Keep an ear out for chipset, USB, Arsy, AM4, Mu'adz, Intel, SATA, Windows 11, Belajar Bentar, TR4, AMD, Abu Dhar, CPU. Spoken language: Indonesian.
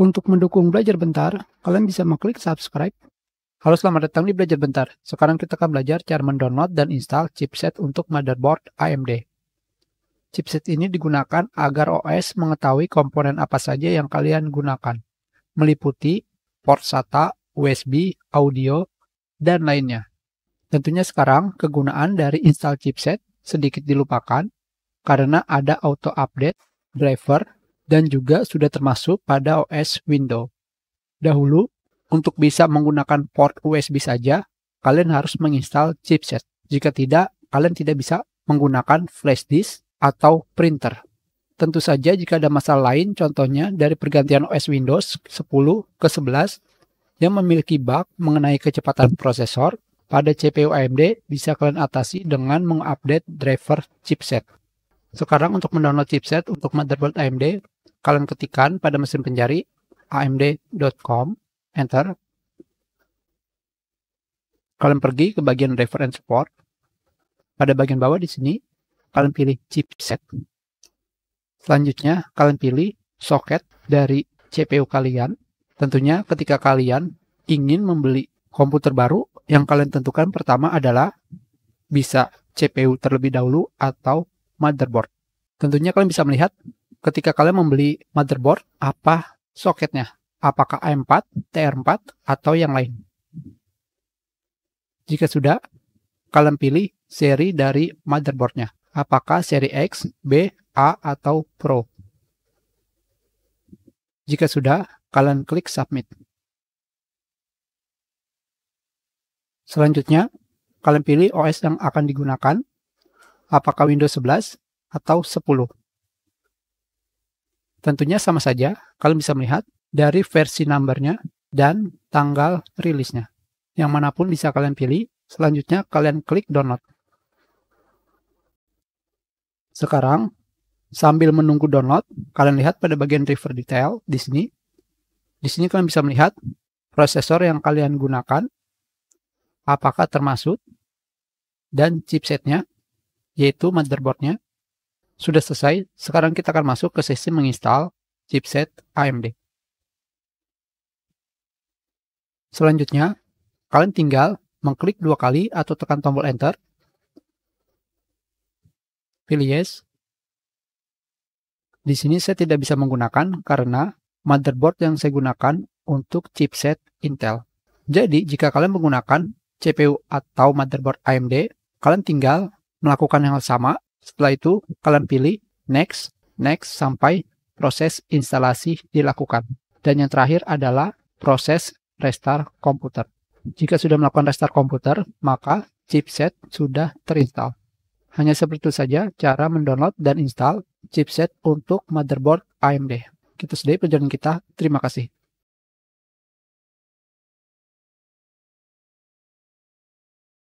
Untuk mendukung Belajar Bentar, kalian bisa mengklik subscribe. Halo, selamat datang di Belajar Bentar. Sekarang kita akan belajar cara mendownload dan install chipset untuk motherboard AMD. Chipset ini digunakan agar OS mengetahui komponen apa saja yang kalian gunakan, meliputi port SATA, USB, audio, dan lainnya. Tentunya sekarang kegunaan dari install chipset sedikit dilupakan karena ada auto update, driver, dan juga sudah termasuk pada OS Windows. Dahulu, untuk bisa menggunakan port USB saja, kalian harus menginstal chipset. Jika tidak, kalian tidak bisa menggunakan flash disk atau printer. Tentu saja jika ada masalah lain, contohnya dari pergantian OS Windows 10 ke 11 yang memiliki bug mengenai kecepatan prosesor, pada CPU AMD bisa kalian atasi dengan mengupdate driver chipset. Sekarang untuk mendownload chipset untuk motherboard AMD, kalian ketikkan pada mesin pencari amd.com, enter. Kalian pergi ke bagian driver and support. Pada bagian bawah di sini, kalian pilih chipset. Selanjutnya, kalian pilih soket dari CPU kalian. Tentunya ketika kalian ingin membeli komputer baru, yang kalian tentukan pertama adalah bisa CPU terlebih dahulu atau motherboard. Tentunya kalian bisa melihat ketika kalian membeli motherboard, apa soketnya, apakah AM4, TR4, atau yang lain. Jika sudah, kalian pilih seri dari motherboardnya, apakah seri X, B, A, atau Pro. Jika sudah, kalian klik submit. Selanjutnya, kalian pilih OS yang akan digunakan, apakah Windows 11 atau 10. Tentunya sama saja, kalian bisa melihat dari versi numbernya dan tanggal rilisnya. Yang manapun bisa kalian pilih, selanjutnya kalian klik download. Sekarang, sambil menunggu download, kalian lihat pada bagian driver detail di sini. Di sini kalian bisa melihat prosesor yang kalian gunakan, apakah termasuk, dan chipsetnya, yaitu motherboardnya. Sudah selesai, sekarang kita akan masuk ke sesi menginstal chipset AMD. Selanjutnya, kalian tinggal mengklik dua kali atau tekan tombol enter. Pilih yes. Di sini saya tidak bisa menggunakan karena motherboard yang saya gunakan untuk chipset Intel. Jadi, jika kalian menggunakan CPU atau motherboard AMD, kalian tinggal melakukan yang sama. Setelah itu, kalian pilih next, next, sampai proses instalasi dilakukan. Dan yang terakhir adalah proses restart komputer. Jika sudah melakukan restart komputer, maka chipset sudah terinstall. Hanya seperti itu saja cara mendownload dan install chipset untuk motherboard AMD. Itu saja pelajaran kita. Terima kasih.